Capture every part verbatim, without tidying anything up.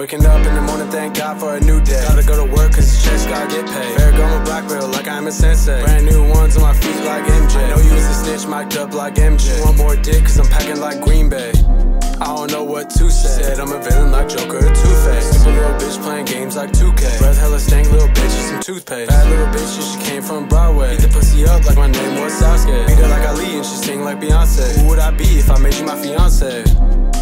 Waking up in the morning, thank God for a new day. Gotta go to work cause the checks gotta get paid. Fair going black real like I'm a sensei. Brand new ones on my feet like M J. I know you was a snitch, mic'd up like M J. One more dick cause I'm packing like Green Bay. I don't know what to say. Said I'm a villain like Joker or Two Face. Simple little bitch playing games like two K. Breath hella stank, little bitch with some toothpaste. Bad little bitch, yeah, she came from Broadway. Beat the pussy up like my name was Sasuke. Beat her like Ali and she sing like Beyonce. Who would I be if I made you my fiance?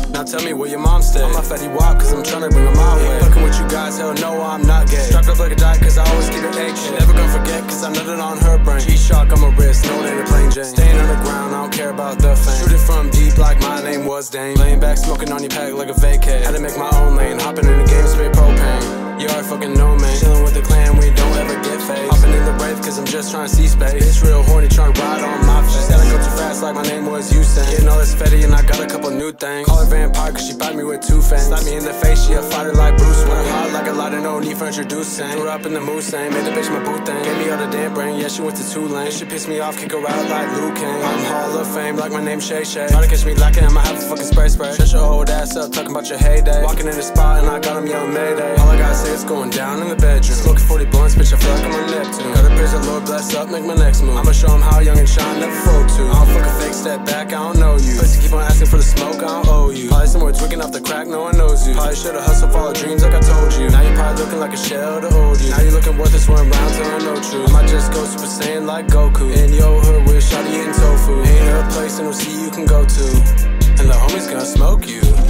Now tell me where your mom stay. I'm a fatty wop cause I'm tryna bring her mom way. Fucking with you guys, hell no, I'm not gay. Strapped up like a dot cause I always get an egg. She never gonna forget cause I nutted on her brain. G-Shock on my wrist, no name to plain Jane. Staying on the ground, I don't care about the fame. Shoot it from deep like my name was Dane. Laying back, smoking on your pack like a vacay. Had to make my own lane, hopping in the game, straight propane. You already fucking know, man. Chilling with the clan, we don't ever get phased. Hopping in the brave cause I'm just trying to see space. Bitch real horny, trying to ride on my face. Gotta go too fast like my name was Usain. Getting all this fetty and I got a couple new things. Call her vampire cause she bite me with two fangs. Slap me in the face, she a fighter like Bruce Wayne. Hot like a lighter, no need for introducing. Threw her up in the mood, same. Made the bitch my boo thing. Gave me all the damn brain, yeah she went to Tulane. She pissed me off, kick her out like Liu Kang. I'm Hall of Fame like my name's Shay Shay. Try to catch me lacking, I'ma have to fucking spray spray. Shut your old ass up, talking about your heyday. Walking in the spot and I got him yelling Mayday. All I gotta say is going down in the bedroom. Smoking forty blunts, bitch, I feel like I'm on Neptune. Got a bitch that Lord bless up, make my next move. I'ma show him how young and shine, never fold to. I don't fucking fake, step back, I don't know you. Pussy keep on asking for the smoke, I don't owe you. Probably somewhere twicking off the crack, no one knows you. Probably should've hustled for all the dreams like I told you. Now you probably looking like a shell to old you. Now you looking worthless wearing rounds, there ain't no truth. I might just go Super Saiyan like Goku. In your hood with shawty eating tofu. Ain't her place and we'll see you can go to. And the homies gonna smoke you.